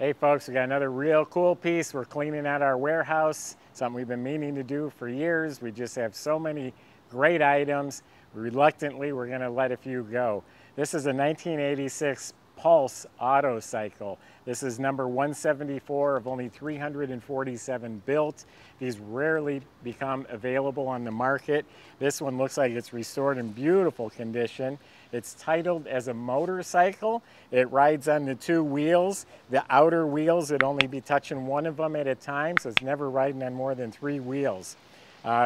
Hey folks, we got another real cool piece. We're cleaning out our warehouse, something we've been meaning to do for years. We just have so many great items. Reluctantly, we're gonna let a few go. This is a 1986 Pulse Auto Cycle. This is number 174 of only 347 built. These rarely become available on the market. This one looks like it's restored in beautiful condition. It's titled as a motorcycle. It rides on the two wheels. The outer wheels would only be touching one of them at a time, so it's never riding on more than three wheels.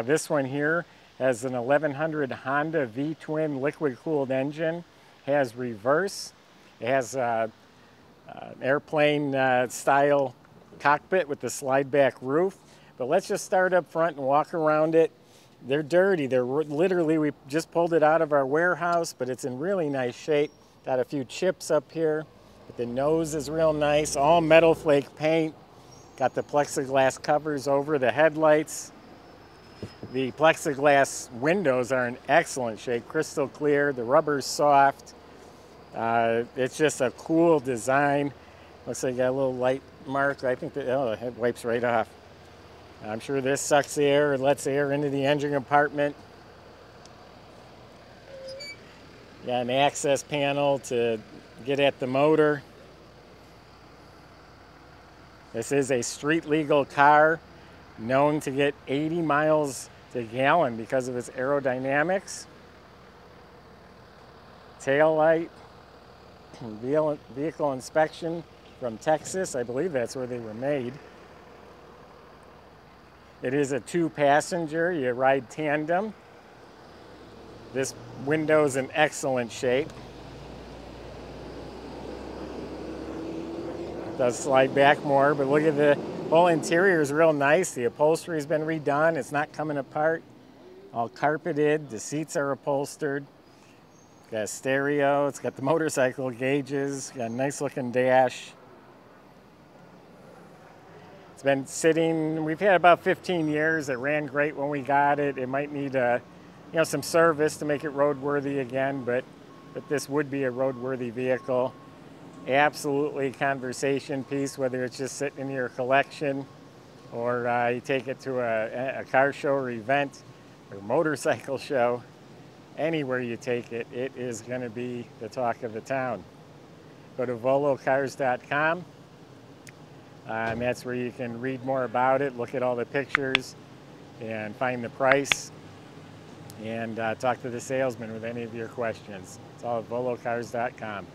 This one here has an 1100 Honda V-twin liquid-cooled engine, has reverse, it has an airplane-style cockpit with the slide-back roof. But let's just start up front and walk around it. They're dirty. They're literally, we just pulled it out of our warehouse, but it's in really nice shape. Got a few chips up here, but the nose is real nice. All metal flake paint. Got the plexiglass covers over the headlights. The plexiglass windows are in excellent shape, crystal clear. The rubber's soft. It's just a cool design. Looks like it got a little light mark. I think that, oh, the head wipes right off. I'm sure this sucks the air and lets the air into the engine compartment. Got an access panel to get at the motor. This is a street legal car known to get 80 miles to the gallon because of its aerodynamics. Tail light, vehicle inspection from Texas. I believe that's where they were made. It is a two-passenger, you ride tandem. This window is in excellent shape. It does slide back more, but look at the whole interior is real nice. The upholstery has been redone. It's not coming apart. All carpeted, the seats are upholstered. It's got a stereo, it's got the motorcycle gauges, got a nice looking dash. Been sitting, we've had about 15 years. It ran great when we got it. It might need some service to make it roadworthy again, but this would be a roadworthy vehicle. Absolutely conversation piece, whether it's just sitting in your collection or you take it to a car show or event or motorcycle show. Anywhere you take it, it is going to be the talk of the town. Go to volocars.com. And that's where you can read more about it, look at all the pictures, and find the price, and talk to the salesman with any of your questions. It's all at volocars.com.